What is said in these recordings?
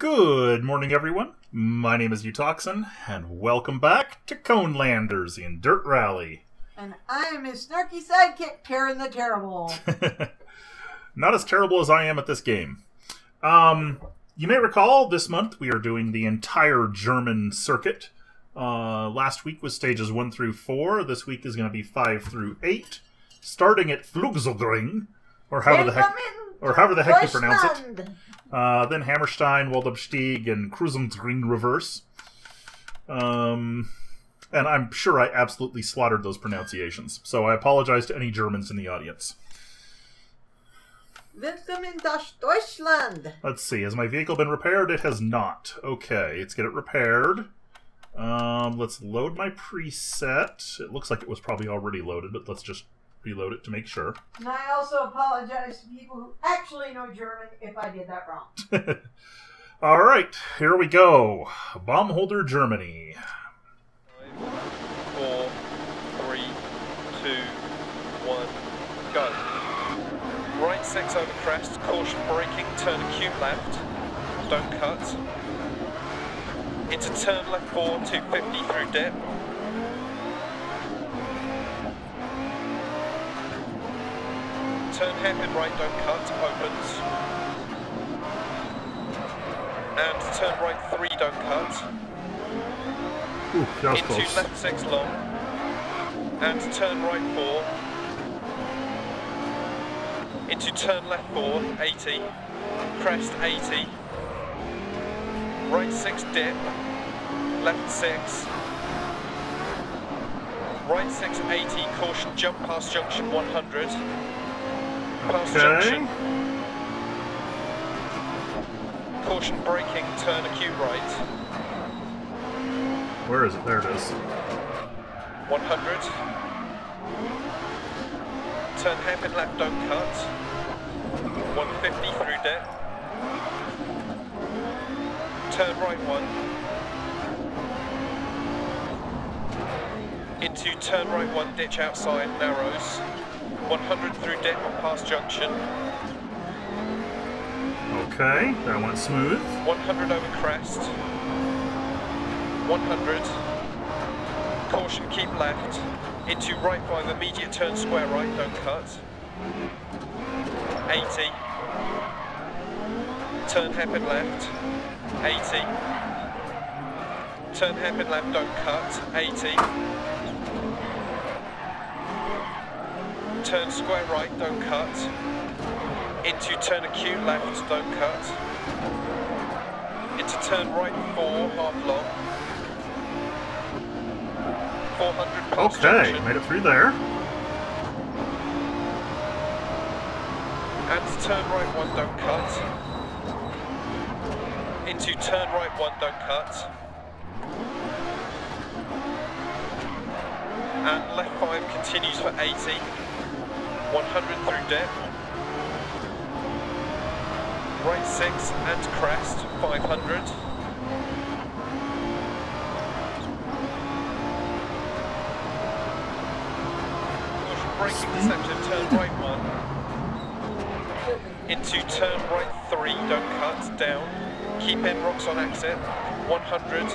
Good morning, everyone. My name is Utoxin, and welcome back to Cone Landers in Dirt Rally. And I'm his snarky sidekick, Karen the Terrible. Not as terrible as I am at this game. You may recall, this month we are doing the entire German circuit. Last week was stages 1 through 4. This week is going to be 5 through 8. Starting at Flugzeugring, or however the heck you pronounce it. Then Hammerstein, Waldabstieg, and Krusens Green Reverse. And I'm sure I absolutely slaughtered those pronunciations, so I apologize to any Germans in the audience. Willkommen in Deutschland! Let's see, has my vehicle been repaired? It has not. Okay, let's get it repaired. Let's load my preset. It looks like it was probably already loaded, but let's just reload it to make sure. And I also apologize to people who actually know German if I did that wrong. All right, here we go. Baumholder, Germany. 5, 4, 3, 2, 1, go. Right 6 over crest, caution braking, turn acute left, don't cut. Into turn left 4, 250 through dip. Turn hairpin right, don't cut, opens. And turn right 3, don't cut. Ooh, into close. Left 6 long. And turn right 4. Into turn left 4, 80. Crest 80. Right 6 dip. Left 6. Right 6, 80. Caution, jump past junction 100. Past junction. Caution braking, turn acute right. Where is it? There it is. 100. Turn hairpin left, don't cut. 150 through dip. Turn right 1. Into turn right 1, ditch outside, narrows. 100 through dip on past junction. Okay, that went smooth. 100 over crest. 100. Caution, keep left. Into right 5, immediate turn square right, don't cut. 80. Turn hairpin left. 80. Turn hairpin left, don't cut. 80. Turn square right, don't cut. Into turn acute left, don't cut. Into turn right 4, half long. 400 past junction. Okay, made it through there. And turn right 1, don't cut. Into turn right 1, don't cut. And left 5 continues for 80. 100 through dip. Right 6 and crest, 500. Braking deceptive, turn right 1. Into turn right 3, don't cut, down. Keep in rocks on exit, 100.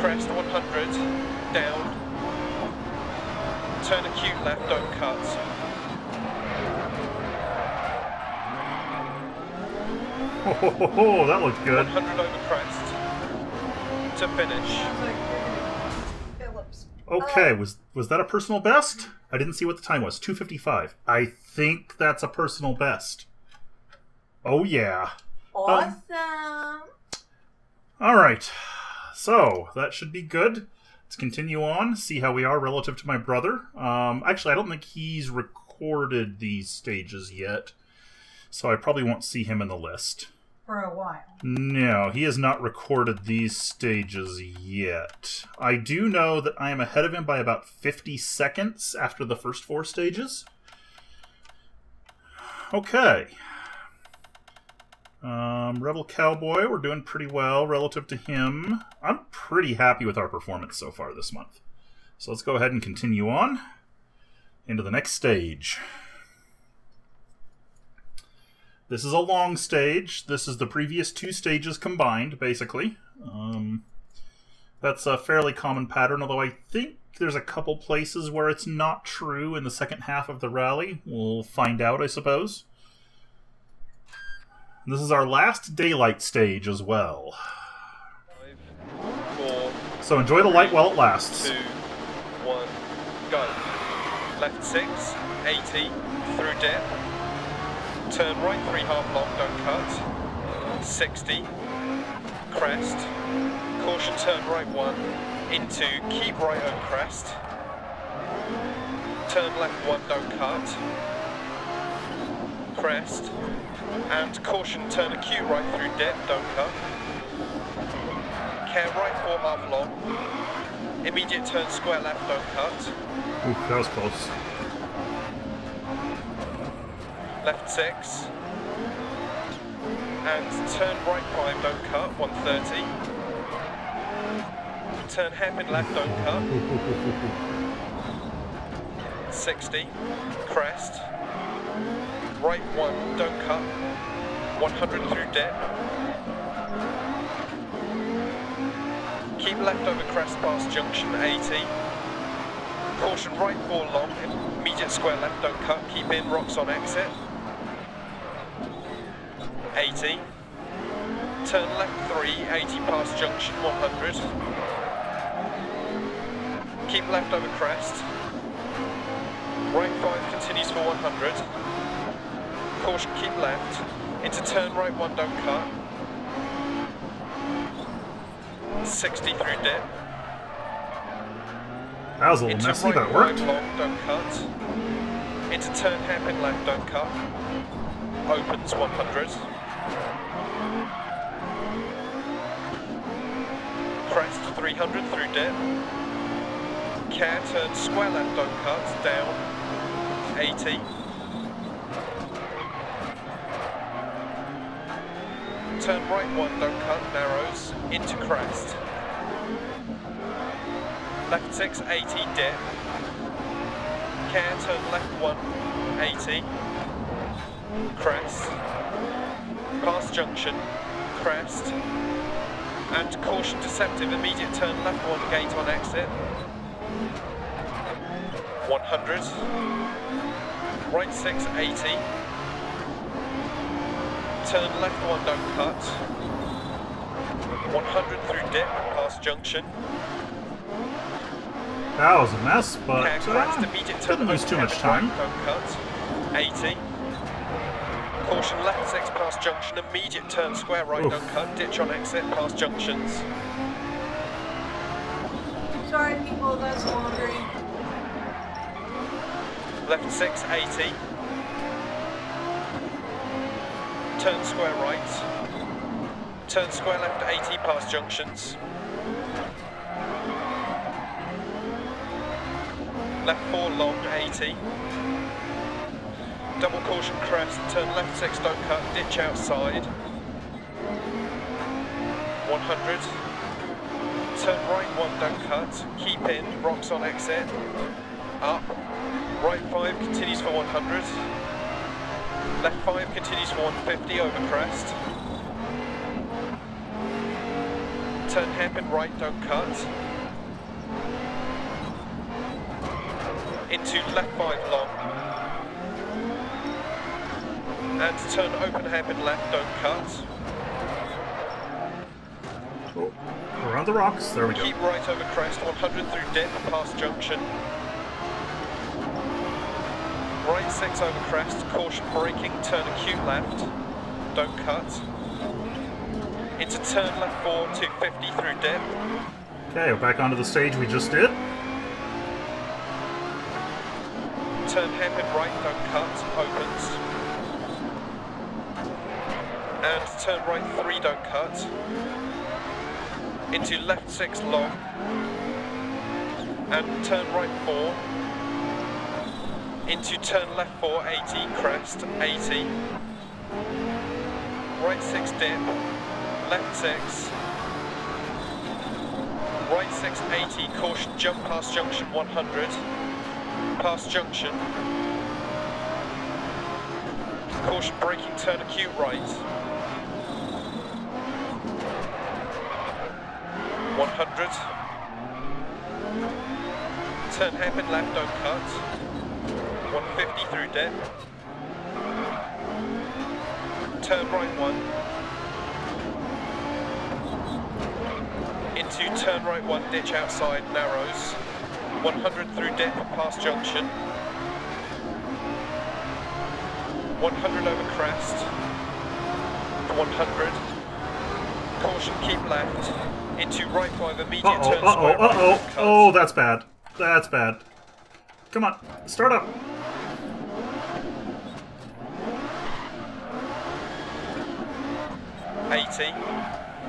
Crest, 100, down. Turn acute left, don't cut. Oh, that looked good. 100 over crest to finish. Okay, was that a personal best? I didn't see what the time was. 2:55. I think that's a personal best. Oh yeah. Awesome. All right. So that should be good. Let's continue on, see how we are relative to my brother. Actually, I don't think he's recorded these stages yet, so I probably won't see him in the list. For a while. No, he has not recorded these stages yet. I do know that I am ahead of him by about 50 seconds after the first 4 stages. Okay. Rebel Cowboy, we're doing pretty well relative to him. I'm pretty happy with our performance so far this month. So let's go ahead and continue on into the next stage. This is a long stage. This is the previous two stages combined, basically. That's a fairly common pattern, although I think there's a couple places where it's not true in the second half of the rally. We'll find out, I suppose. This is our last daylight stage as well. So enjoy the light while it lasts. 2, 1, go. Left 6, 80, through dip. Turn right 3/2 long, don't cut. 60, crest. Caution turn right 1, into keep right on crest. Turn left 1, don't cut. Crest. And caution turn a Q right through dip, don't cut. Care right 4/2 long. Immediate turn square left, don't cut. Ooh, that was close. Left 6. And turn right 5, don't cut, 130. Turn hairpin left, don't cut. 60. Crest. Right 1, don't cut. 100 through dip. Keep left over crest past junction 80. Caution right 4 long. Immediate square left, don't cut. Keep in rocks on exit. 80. Turn left 3. 80 past junction 100. Keep left over crest. Right 5 continues for 100. Caution keep left. Into turn right 1, don't cut. 60 through dip. That was a little messy, but it worked. Long, don't cut. Into turn hairpin left, don't cut. Opens 100. Crest 300 through dip. Care turn square left, don't cut. Down 80. Turn right 1, don't cut, narrows, into crest. Left 6, 80, dip. Care, turn left 1, 80. Crest. Past junction, crest. And caution deceptive, immediate turn left 1, gate on exit. 100. Right 6, 80. Turn left 1, don't cut. 100 through dip, past junction. That was a mess, but didn't lose too much time. Right, don't cut. 80. Caution left 6 past junction, immediate turn square right, oof, don't cut. Ditch on exit, past junctions. Sorry people, that's wandering. Left 6, 80. Turn square right. Turn square left 80 past junctions. Left 4 long 80. Double caution crest. Turn left 6 don't cut. Ditch outside. 100. Turn right 1 don't cut. Keep in. Rocks on exit. Up. Right 5 continues for 100. Left 5 continues for 150 over crest. Turn hairpin right, don't cut. Into left 5 long. And turn open hairpin left, don't cut. Oh, around the rocks, there we go. Keep right over crest, 100 through dip, past junction. Right 6 over crest, caution braking, turn acute left, don't cut. Into turn left 4, 250 through dip. Okay, we're back onto the stage we just did. Turn hairpin right, don't cut, opens. And turn right 3, don't cut. Into left 6 long. And turn right 4. Into turn left 4, 80, crest, 80. Right 6 dip, left 6. Right 6, 80, caution, jump past junction 100. Past junction. caution braking, turn acute right. 100. Turn hairpin left, don't cut. 150 through depth. Turn right 1. Into turn right 1, ditch outside, narrows. 100 through depth past junction. 100 over crest, 100, caution keep left, into right 5 immediate turn square. Oh, that's bad. That's bad. Come on, start up.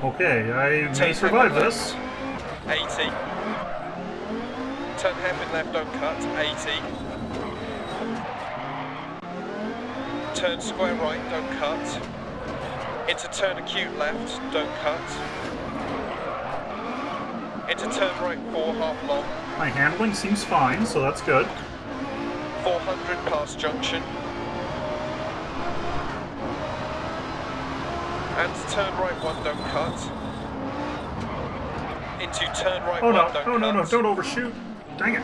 Okay, I may survive this. 80. Turn hairpin left, don't cut, 80. Turn square right, don't cut. Into turn acute left, don't cut. Into turn right 4, half long. My handling seems fine, so that's good. 400 past junction. And turn right 1, don't cut. Into turn right 1, don't cut. Oh no, don't overshoot. Dang it.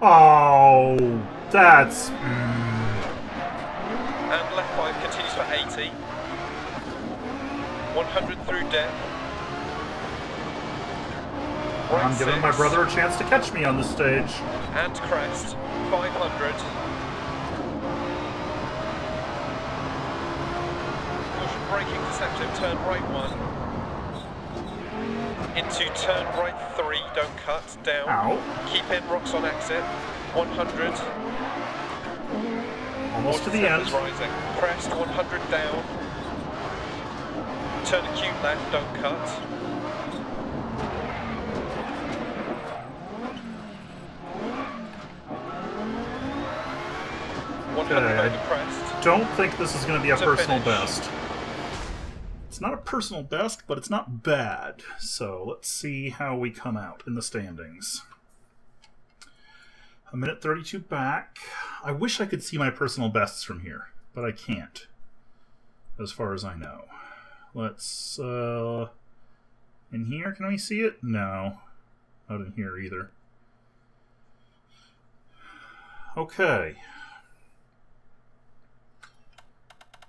Oh, that's... And left 5 continues for 80. 100 through depth. Right I'm giving 6. My brother a chance to catch me on the stage. And crest. 500. Caution braking deceptive. Turn right 1. Into turn right 3. Don't cut. Down. Ow. Keep in rocks on exit. 100. Almost to the end. Rising. Crest 100 down. Turn acute left, don't cut. Okay, I don't think this is going to be a personal best. It's not a personal best, but it's not bad. So let's see how we come out in the standings. A minute 32 back. I wish I could see my personal bests from here, but I can't, as far as I know. Let's, in here, can we see it? No. Not in here either. Okay.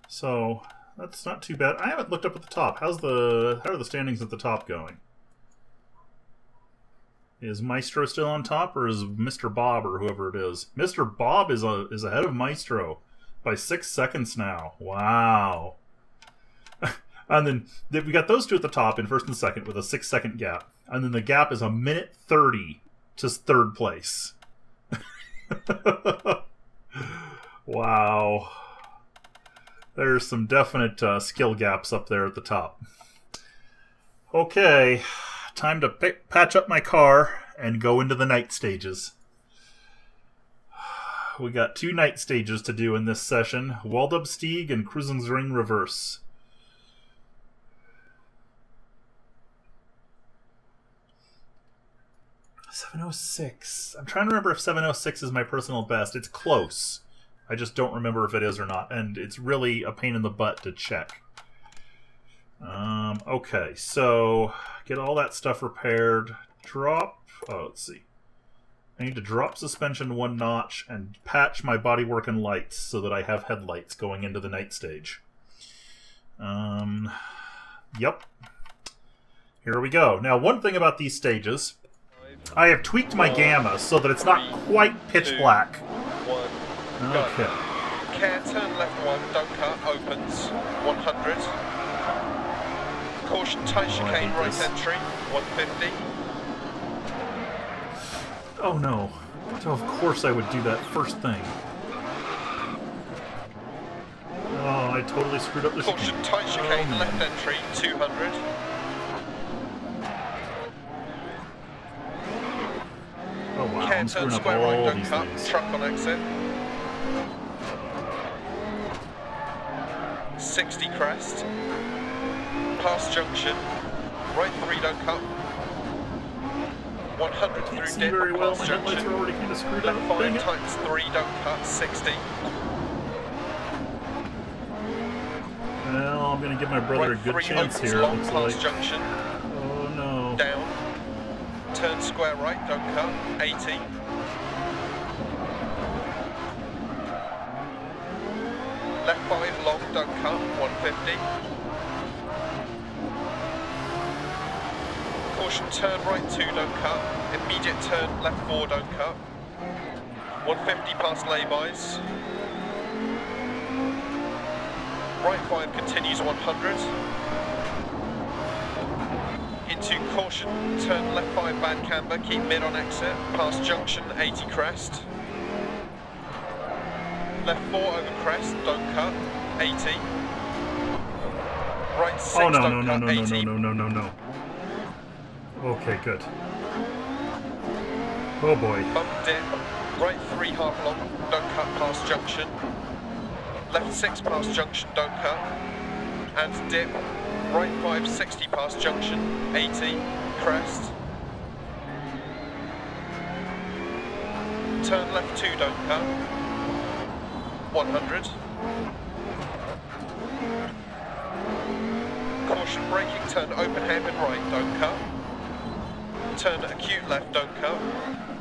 So, that's not too bad. I haven't looked up at the top. How are the standings at the top going? Is Maestro still on top, or is Mr. Bob, or whoever it is? Mr. Bob is ahead of Maestro by 6 seconds now. Wow. And then we got those two at the top in first and second with a 6-second gap. And then the gap is a minute 30 to third place. Wow. There's some definite skill gaps up there at the top. Okay. Time to patch up my car and go into the night stages. We got 2 night stages to do in this session. Waldabstieg and Krusensring Reverse. .706. I'm trying to remember if 706 is my personal best. It's close. I just don't remember if it is or not. And it's really a pain in the butt to check. Okay, so get all that stuff repaired. Drop, let's see. I need to drop suspension 1 notch and patch my bodywork and lights so that I have headlights going into the night stage. Yep. Here we go. Now, one thing about these stages, I have tweaked my gamma so that it's not quite pitch black. Okay. Care, turn left 1, don't cut, opens, 100. Caution, tight chicane, right entry, 150. Oh no. So of course I would do that first thing. Oh, I totally screwed up the chicane. Caution, tight chicane, left entry, 200. Oh wow, I'm screwing up all these things. Truck on exit. 60 crest. Past junction, right 3 don't cut. 100 through dip, well, past junction. Left 5 times 3 don't cut, 60. Oh, I'm going to give my brother a good chance here. Looks like. Junction. Oh no. Down. Turn square right. Don't cut. 80. Left 5 long, don't cut, 150. Caution, turn right 2, don't cut. Immediate turn, left 4, don't cut. 150 past laybys. Right 5 continues 100. Into caution, turn left 5 band camber, keep mid on exit. Past junction, 80 crest. Left 4 over crest, don't cut, 80. Right 6, oh, no, don't no, cut, no, no, 80. No, no, no, no, no, no. Okay, good. Oh, boy. Bump dip, right 3 half long, don't cut past junction. Left 6 past junction, don't cut. And dip, right 5, 60 past junction, 80, crest. Turn left 2, don't cut. 100. Caution braking, turn open hairpin right, don't cut. Turn acute left, don't cut.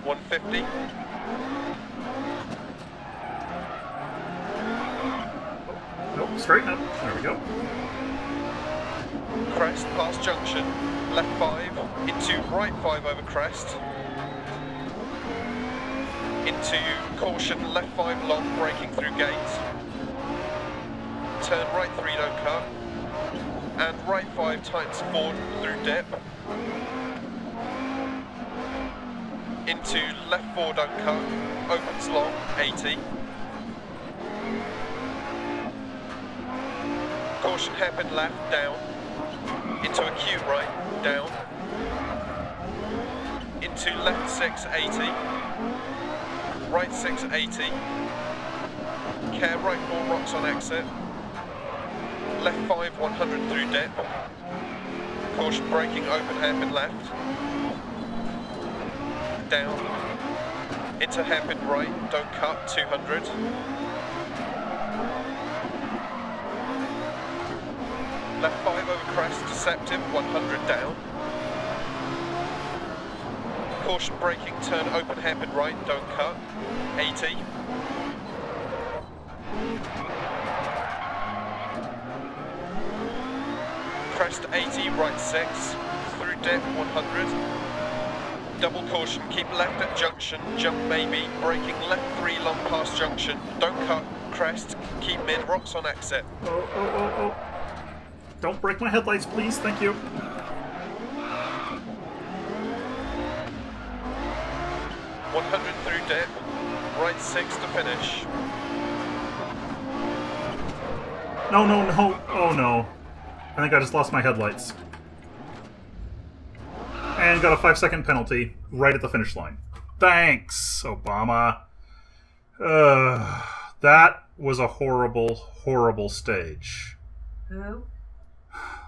150. Nope, straighten up. There we go. Crest past junction, left 5 into right 5 over crest. Into caution, left 5 long, braking through gate. Turn right 3, don't cut. And right 5 tightens forward through dip. Into left 4, don't cut. Opens long, 80. Caution, hairpin left, down. Into acute right, down. Into left 6, 80. Right 6, 80. Care right 4 rocks on exit. Left 5, 100 through dip. Caution braking, open hairpin left. Down. Into hairpin right, don't cut, 200. Left 5 over crest, deceptive, 100 down. Caution braking, turn open hairpin right, don't cut, 80. Crest 80, right 6, through dip 100. Double caution, keep left at junction, jump maybe, braking left 3 long past junction, don't cut, crest, keep mid, rocks on exit. Oh, oh, oh, oh. Don't break my headlights, please, thank you. Dip, right 6 to finish. No, no, no, oh no. I think I just lost my headlights. And got a 5-second penalty right at the finish line. Thanks, Obama. That was a horrible, horrible stage. Who?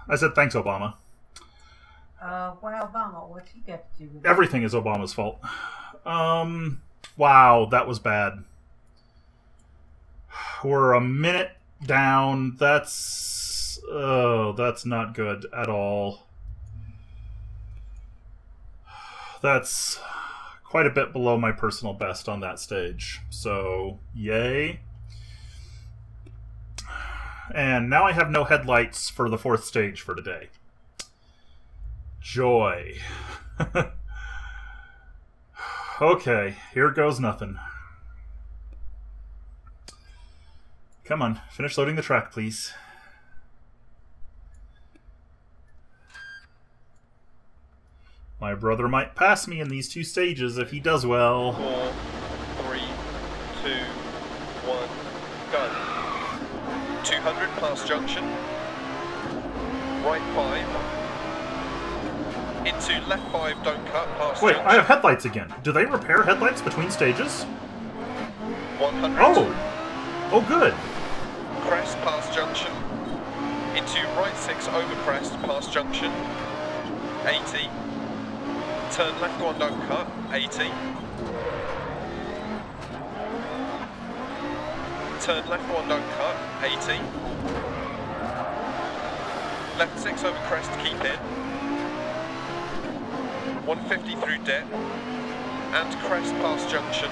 I said thanks, Obama. Why Obama? What's he got to do with that? Everything is Obama's fault. Wow, that was bad. We're a minute down. That's... oh, that's not good at all. That's quite a bit below my personal best on that stage. So, yay. And now I have no headlights for the 4th stage for today. Joy. Okay, here goes nothing. Come on, finish loading the track, please. My brother might pass me in these 2 stages if he does well. 4, 3, 2, 1, go. 200 past junction. Right 5. Into left 5, don't cut, past junction. Wait, I have headlights again. Do they repair headlights between stages? 100. Oh! Oh, good. Crest, past junction. Into right 6, over crest, past junction. 80. Turn left 1, don't cut, 80. Turn left 1, don't cut, 80. left 6 over crest, keep in. 150 through dip, and crest past junction.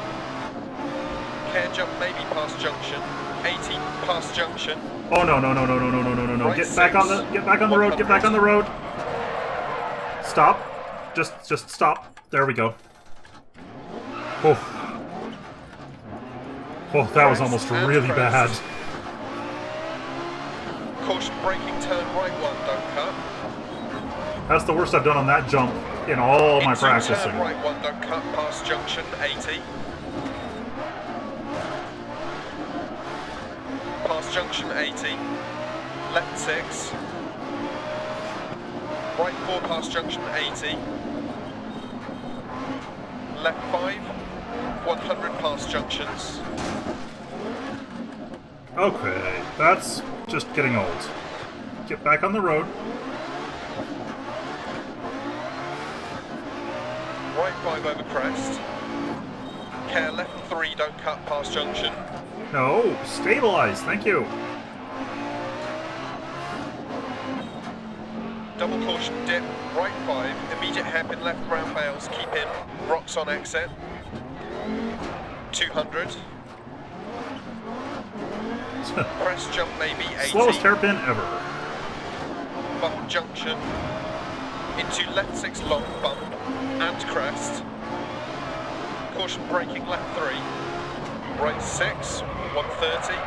Care jump maybe past junction. 80 past junction. Oh no. Right, get back on the road, get back on the road. Stop. Just stop. There we go. Oh. Oh, that crest was almost really bad. Caution braking, turn right one, don't cut. That's the worst I've done on that jump in all my practicing. Turn right one, don't cut, past junction, 80. Past junction, 80. Left 6. Right 4, past junction, 80. Left 5. 100 past junctions. Okay, that's just getting old. Get back on the road. Right 5 over crest. Care left 3, don't cut past junction. No, stabilize, thank you. Double caution dip, right 5, immediate hairpin left round bales, keep in, rocks on exit. 200. Crest jump maybe 80. Slowest hairpin ever. Bump junction. Into left 6 long bump and crest. Caution braking left 3. Right 6, 130.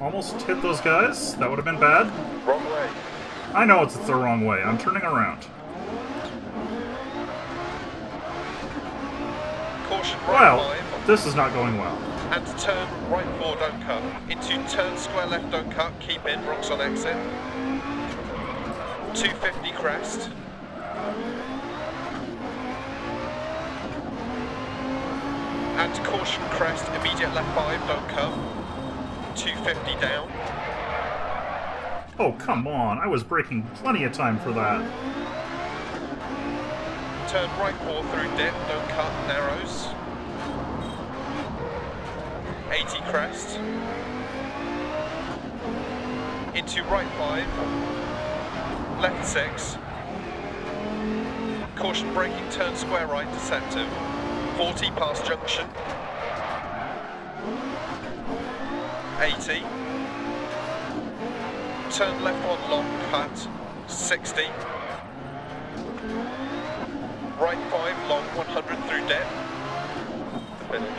Almost hit those guys. That would have been bad. Wrong way. I know it's the wrong way. I'm turning around. Well, this is not going well. And turn right 4, don't cut. Into turn square left, don't cut. Keep in, rocks on exit. 250 crest. And caution crest, immediate left 5, don't cut. 250 down. Oh, come on. I was braking plenty of time for that. Turn right 4 through dip, don't cut, narrows. 80 crest. Into right 5. Left 6. Caution braking, turn square right, deceptive. 40 past junction. 80. Turn left on long cut. 60. Right 5, long 100 through depth. Finish.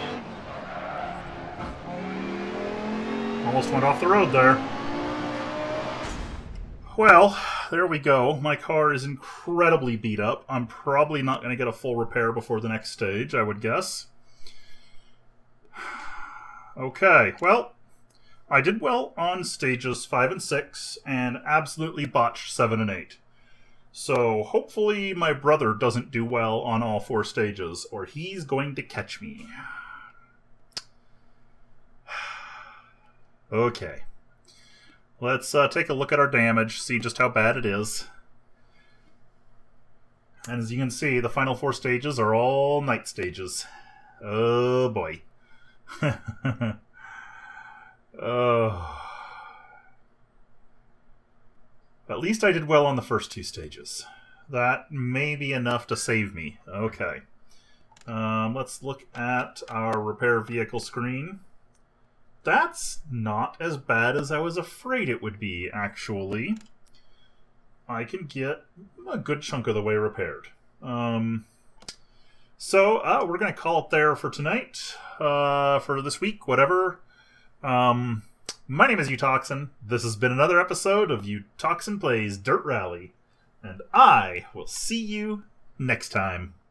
Almost went off the road there. Well, there we go. My car is incredibly beat up. I'm probably not going to get a full repair before the next stage, I would guess. Okay, well, I did well on stages 5 and 6 and absolutely botched 7 and 8. So hopefully my brother doesn't do well on all 4 stages, or he's going to catch me. Okay. Let's take a look at our damage, see just how bad it is. And as you can see, the final 4 stages are all night stages. Oh boy. Oh. At least I did well on the first 2 stages. That may be enough to save me. Okay. Let's look at our repair vehicle screen. That's not as bad as I was afraid it would be, actually. I can get a good chunk of the way repaired. So we're going to call it there for tonight, for this week, whatever. My name is Utoxin. This has been another episode of Utoxin Plays Dirt Rally, and I will see you next time.